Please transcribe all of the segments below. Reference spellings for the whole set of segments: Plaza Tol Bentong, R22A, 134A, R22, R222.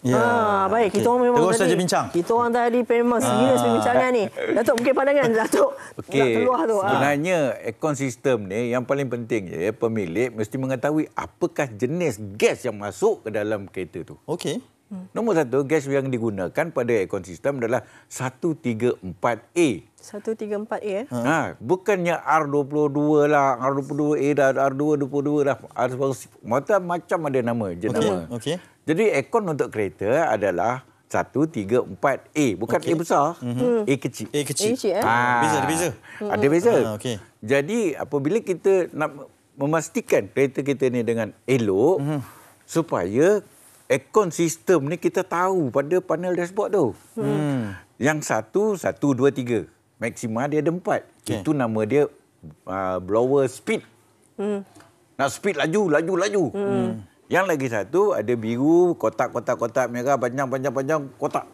Ya, baik, okay. Kita orang memang terus saja bincang. Kita orang tadi memang serius perbincangan ni. Datuk bukit pandangan, Datuk okay. Nak keluar tu. Sebenarnya aircon system ni yang paling penting je, pemilik mesti mengetahui apakah jenis gas yang masuk ke dalam kereta tu. Okey. Nombor satu, gas yang digunakan pada aircon system adalah 134A. 134A bukannya R22 lah, R22A dah, R222 dah. Macam-macam ada nama, jenama. Okey. Jadi aircon untuk kereta adalah 134A. Bukan okay. A besar, A kecil. A kecil. Beza. Ada beza. Okay. Jadi apabila kita nak memastikan kereta kita ni dengan elok, supaya aircon sistem ni kita tahu pada panel dashboard tu. Yang satu, 1, 2, 3. Maksima dia ada 4. Okay. Itu nama dia blower speed. Nak speed laju. Yang lagi satu ada biru, kotak, merah, panjang, kotak.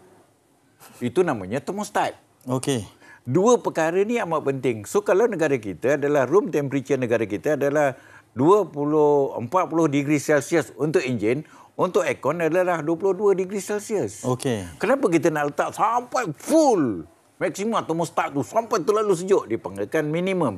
Itu namanya termostat. Okey. Dua perkara ni amat penting. So kalau negara kita adalah room temperature negara kita adalah 40 degree Celsius untuk enjin, untuk aircon adalah 22 degree Celsius. Okey. Kenapa kita nak letak sampai full maksima termostat tu sampai terlalu sejuk? Dipanggilkan minimum.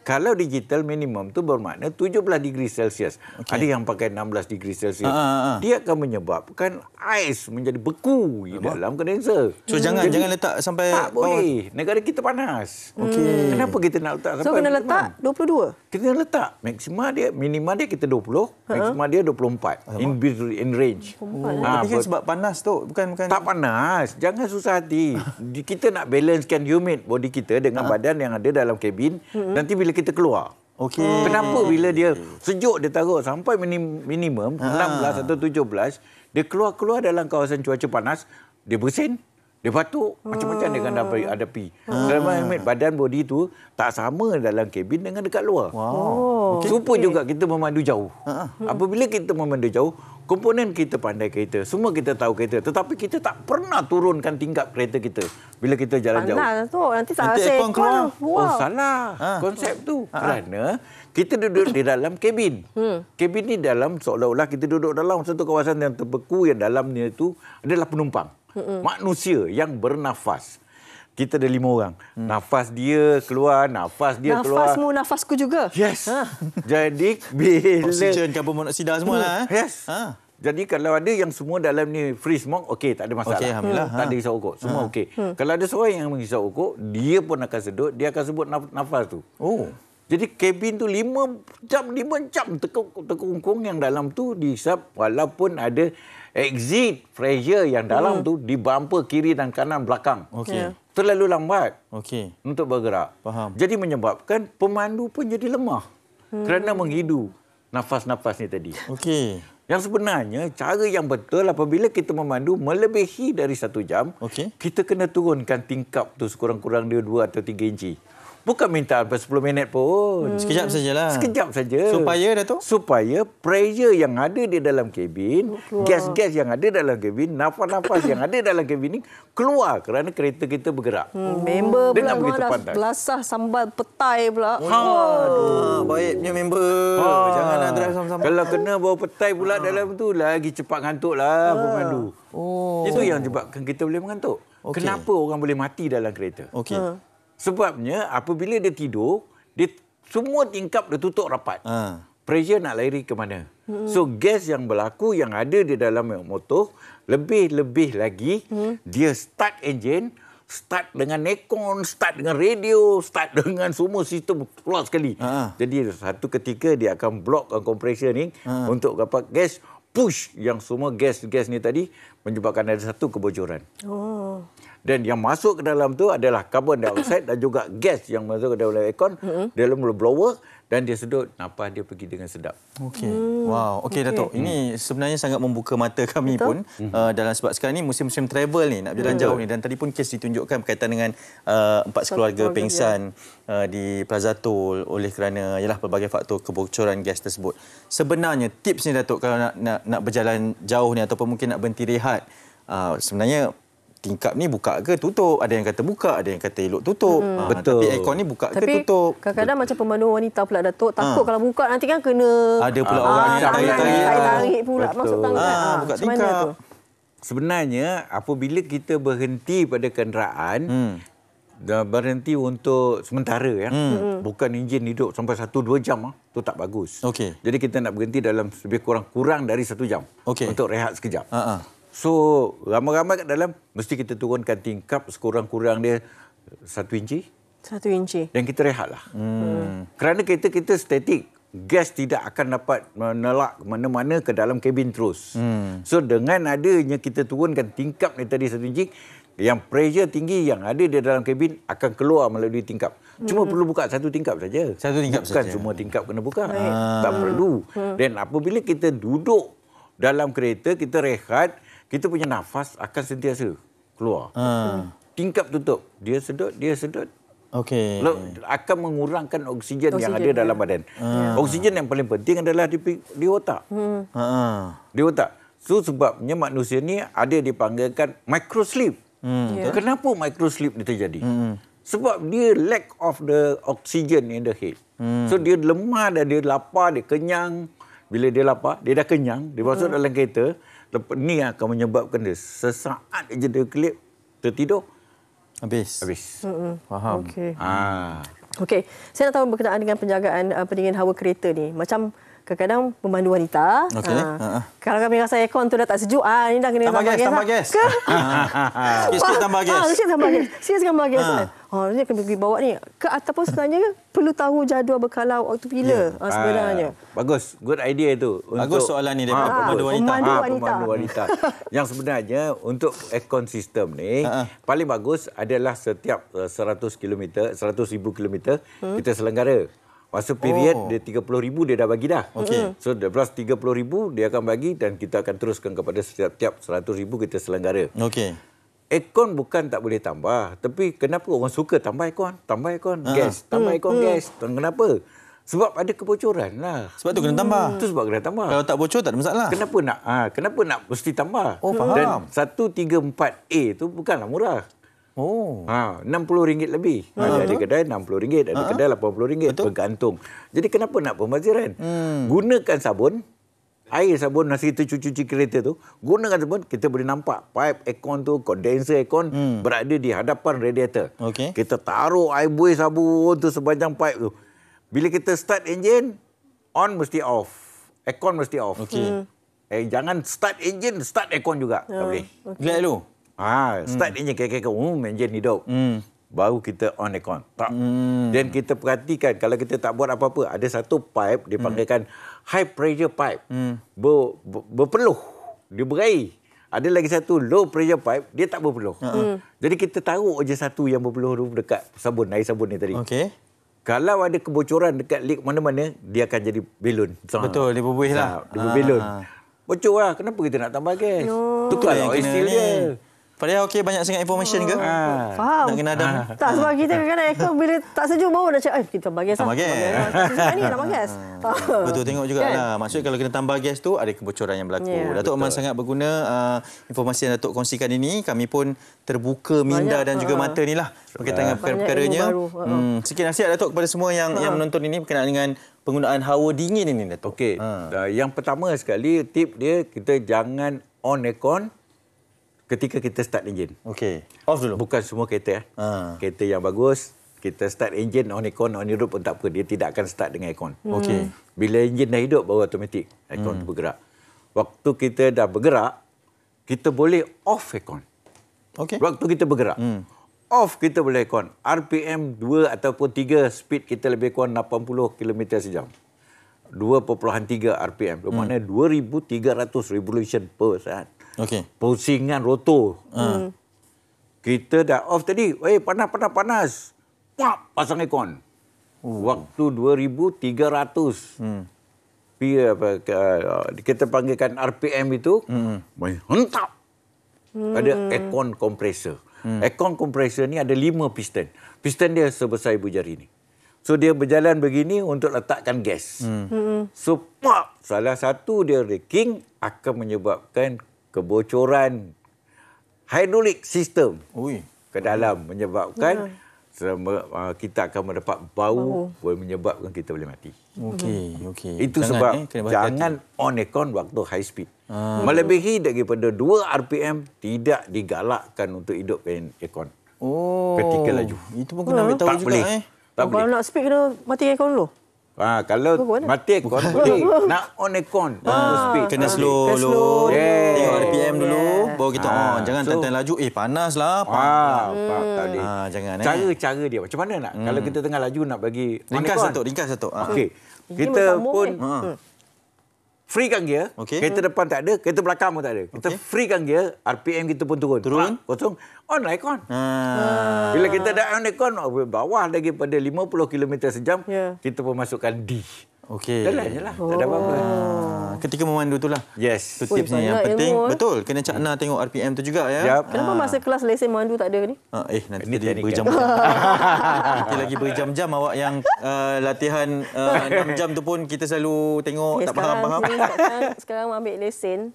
Kalau digital minimum tu bermakna 17 degree Celsius. Okay. Ada yang pakai 16 degree Celsius. Dia akan menyebabkan ais menjadi beku di dalam kondenser. So jangan letak sampai tak bawah. Boleh. Negara kita panas. Okey. Kenapa kita nak letak sampai? So kena letak 22. Kita letak maksima dia, minima dia kita 20, maksima dia 24. In range. Tapi sebab panas tu bukan tak panas. Jangan susah hati. Kita nak balancekan humid body kita dengan badan yang ada dalam kabin. Nanti bila kita keluar. Okey. Kenapa bila dia sejuk dia taruh sampai minimum 16 atau 17, dia keluar dalam kawasan cuaca panas, dia bersin, dia batuk, macam-macam dia akan hadapi. Dalam badan body tu tak sama dalam kabin dengan dekat luar. Wow. Okay. Super juga kita memandu jauh. Apabila kita memandu jauh, komponen kita pandai kereta, semua kita tahu kereta, tetapi kita tak pernah turunkan tingkap kereta kita bila kita jalan jauh. Nanti tak rasa aircon keluar. Oh, salah konsep tu. Kerana kita duduk di dalam kabin. Kabin ni dalam seolah-olah kita duduk dalam satu kawasan yang terbeku, yang dalamnya itu adalah penumpang. Manusia yang bernafas. Kita ada 5 orang. Nafas dia keluar, nafas dia keluar. Nafasmu, nafasku juga. Yes. Jadi bila oksigen, karbon monoksida semualah. Yes. Jadi kalau ada yang semua dalam ni free smoke, okey, tak ada masalah. Okay, tak ada hisap rokok. Semua okey. Kalau ada seorang yang menghisap rokok, dia pun akan sedut, dia akan sebut nafas tu. Oh. Jadi kabin tu 5 jam tekung-tekung yang dalam tu dihisap, walaupun ada exit pressure yang dalam tu di bumper kiri dan kanan belakang. Okey. Terlalu lambat untuk bergerak. Faham. Jadi menyebabkan pemandu pun jadi lemah kerana menghidu nafas-nafas ni tadi. Okey. Yang sebenarnya, cara yang betul apabila kita memandu melebihi dari 1 jam, kita kena turunkan tingkap tu sekurang-kurang dia 2 atau 3 inci. Bukan minta sampai 10 minit pun. Sekejap sajalah. Sekejap saja. Supaya, Datuk? Supaya pressure yang ada di dalam kabin, gas-gas yang ada dalam kabin, nafas-nafas yang ada dalam kabin ni keluar kerana kereta kita bergerak. Member pula dah belasah sambal petai pula. Baiknya member. Janganlah drive sama-sama. Kalau kena bawa petai pula dalam tu, lagi cepat ngantuklah pemandu. Itu yang sebabkan kita boleh mengantuk. Okay. Kenapa orang boleh mati dalam kereta? Sebabnya apabila dia tidur, dia semua tingkap dia tutup rapat. Pressure nak lari ke mana? So gas yang berlaku yang ada di dalam motor, lebih-lebih lagi dia start enjin, start dengan aircon, start dengan radio, start dengan semua sistem keluar sekali. Jadi satu ketika dia akan block compressor ni untuk dapat gas push yang semua gas ni tadi menyebabkan ada satu kebocoran. Dan yang masuk ke dalam tu adalah karbon dioksida dan juga gas yang masuk ke dalam aircon, dalam blower, dan dia sedut, nafas dia pergi dengan sedap. Okey. Wow. Okey, Datuk. Ini sebenarnya sangat membuka mata kami pun dalam sebab sekarang ni musim-musim travel ni, nak berjalan jauh ni, dan tadi pun kes ditunjukkan berkaitan dengan 4 sekeluarga pengsan di Plaza Tol oleh kerana ialah pelbagai faktor kebocoran gas tersebut. Sebenarnya tips ni, Datuk, kalau nak berjalan jauh ni ataupun mungkin nak berhenti rehat, sebenarnya tingkap ni buka ke tutup? Ada yang kata buka, ada yang kata elok tutup. Betul. Tapi aircon ni buka ke tutup? Tapi kadang-kadang macam pemandu wanita pula, Datuk, takut kalau buka nanti kan kena... Ada pula orang yang tarik-tarik pula. Masuk tangan. Buka tingkap. sebenarnya apabila kita berhenti pada kenderaan, dah berhenti untuk sementara, ya. Bukan enjin hidup sampai 1-2 jam, itu tak bagus. Okay. Jadi kita nak berhenti dalam lebih kurang dari 1 jam untuk rehat sekejap. So, ramai-ramai kat dalam, mesti kita turunkan tingkap sekurang-kurang dia 1 inci. 1 inci. Dan kita rehatlah. Kerana kereta kita statik. Gas tidak akan dapat menelak mana-mana ke dalam kabin terus. So, dengan adanya kita turunkan tingkap ni tadi 1 inci, yang pressure tinggi yang ada di dalam kabin akan keluar melalui tingkap. Cuma perlu buka 1 tingkap saja. 1 tingkap bukan saja. Semua tingkap kena buka. Tak perlu. Dan apabila kita duduk dalam kereta, kita rehat, kita punya nafas akan sentiasa keluar. Tingkap tutup. Dia sedut, dia sedut. Akan mengurangkan oksigen yang ada dalam badan. Oksigen yang paling penting adalah di otak. Di otak. So, sebabnya manusia ni ada dipanggilkan microsleep. Kenapa microsleep dia terjadi? Sebab dia lack of the oxygen in the head. So, dia lemah dan dia lapar, dia kenyang. Bila dia lapar, dia dah kenyang. Dia masuk dalam kereta. Ni akan menyebabkan dia sesaat je dia kelip, tertidur. Habis. Faham. Okey. Saya nak tahu berkenaan dengan penjagaan pendingin hawa kereta ni. Macam kadang-kadang pemandu wanita. Kalau kami rasa aircon tu dah tak sejuk, ini dah kena tambah gas. Sikit tambah gas. Sikit tambah gas. Dia kena pergi bawa ni. Ataupun sebenarnya perlu tahu jadual berkala waktu bila sebenarnya. Bagus. Good idea tu. Bagus soalan ni daripada pemandu wanita. Yang sebenarnya untuk aircon system ni, paling bagus adalah setiap 100,000 km kita selenggara. Masa period dia 30,000 dia dah bagi dah. So, lepas 30,000 dia akan bagi dan kita akan teruskan kepada setiap 100,000 kita selenggara. Aircon bukan tak boleh tambah. Tapi kenapa orang suka tambah aircon? Tambah aircon gas. Tambah aircon gas. Kenapa? Sebab ada kebocoran lah. Sebab tu kena tambah. Itu sebab kena tambah. Kalau tak bocor tak ada masalah. Kenapa nak mesti tambah? Faham. Dan 134A tu bukanlah murah. RM60 lebih. Ada kedai RM60, ada kedai RM80, bergantung. Jadi kenapa nak pembaziran? Gunakan sabun, air sabun masa kita cuci kereta tu, gunakan sabun, kita boleh nampak pipe aircon tu, kondenser aircon berada di hadapan radiator. Kita taruh air buih sabun tu sepanjang pipe tu. Bila kita start enjin, on mesti off. Aircon mesti off. Jangan start enjin, start aircon juga. Tak boleh. Gelap dulu. Start enjin, enjin hidup. Baru kita on aircon. Dan kita perhatikan, kalau kita tak buat apa-apa, ada satu pipe, dia panggilkan high pressure pipe. Berpeluh, dia berair. Ada lagi satu low pressure pipe, dia tak berpeluh. Jadi kita taruh je satu yang berpeluh dekat sabun, air sabun ni tadi. Kalau ada kebocoran dekat leak mana-mana, dia akan jadi belon. Betul, dia berbuih lah. Dia berbelon. Bocor lah, kenapa kita nak tambah gas? Tukar lah oil dia. Padahal banyak sangat information ke? Faham. Nak kena ada. Tak, sebab kita kadang-kadang aircon bila tak sejuk baru dah cakap, kita tambah gas lah. Tambah gas. Betul, tengok juga lah. Maksudnya kalau kena tambah gas tu, ada kebocoran yang berlaku. Datuk memang sangat berguna informasi yang Datuk kongsikan ini. Kami pun terbuka minda dan juga mata ni lah. Berkaitan dengan perkara-perkaranya. Sikit nasihat Datuk kepada semua yang menonton ini berkenaan dengan penggunaan hawa dingin ini, Datuk. Yang pertama sekali, tip dia, kita jangan on aircon ketika kita start enjin. Off dulu. Bukan semua kereta. Kereta yang bagus, kita start enjin on aircon, on hidup pun tak apa. Dia tidak akan start dengan aircon. Bila enjin dah hidup, baru automatik aircon tu bergerak. Waktu kita dah bergerak, kita boleh off aircon. Waktu kita bergerak. Off kita boleh aircon. RPM 2 ataupun 3, speed kita lebih kurang 80 km sejam. 2.3 RPM. Bermakna 2,300 revolution per saat. Pusingan rotor. Kita dah off tadi. Panas. Pop, pasang aircon. Waktu 2,300. Kita panggilkan RPM itu. Hentap. Ada aircon compressor. Aircon compressor ni ada 5 piston. Piston dia sebesar ibu jari ni. So, dia berjalan begini untuk letakkan gas. So, pop, salah satu dia reking akan menyebabkan kebocoran hidrolik sistem ke dalam, menyebabkan kita akan mendapat bau, boleh menyebabkan kita boleh mati. Okey. Itu jangan, sebab jangan on and on waktu high speed. Melebihi daripada 2 RPM tidak digalakkan untuk hidupkan aircon. Ketika laju. Itu pun kena tahu juga boleh. Kalau nak speed kena mati aircon dulu. Kalau mati aircon boleh. Nak on aircon, speed kena slow dulu. Tengok RPM dulu, baru kita on. Jangan tentang laju, panaslah. Jangan. Cara dia macam mana nak? Kalau kita tengah laju nak bagi ringkas satu. Okey. Kita pun freekan gear, kereta depan tak ada, kereta belakang pun tak ada. Kita freekan gear, RPM kita pun turun. Kosong, on aircon. Bila kita dah on aircon, bawah lagi pada 50 km/jam, kita pun masukkan D. Jalan je lah, tak ada apa-apa. Ketika memandu tu lah. Yes. Itu tipsnya yang penting. Betul, kena cakna tengok RPM tu juga. Kenapa masa kelas lesen memandu tak ada ni? Nanti dia berjam-jam. Nanti lagi berjam-jam awak yang latihan 6 jam tu pun kita selalu tengok tak faham-faham. Sekarang ambil lesen,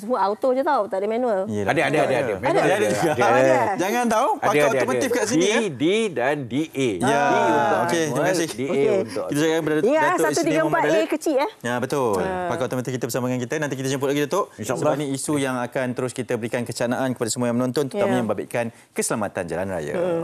semua auto je tau, tak ada manual. Ada. Jangan tahu, pakai automatif kat sini. D dan DA. Okey, terima kasih. Kita jangan berada 134A kecil betul. Pakar automatik kita bersama dengan kita. Nanti kita jemput lagi Datuk. Sebab ini isu yang akan terus kita berikan kecanaan kepada semua yang menonton, terutamanya membabitkan keselamatan jalan raya.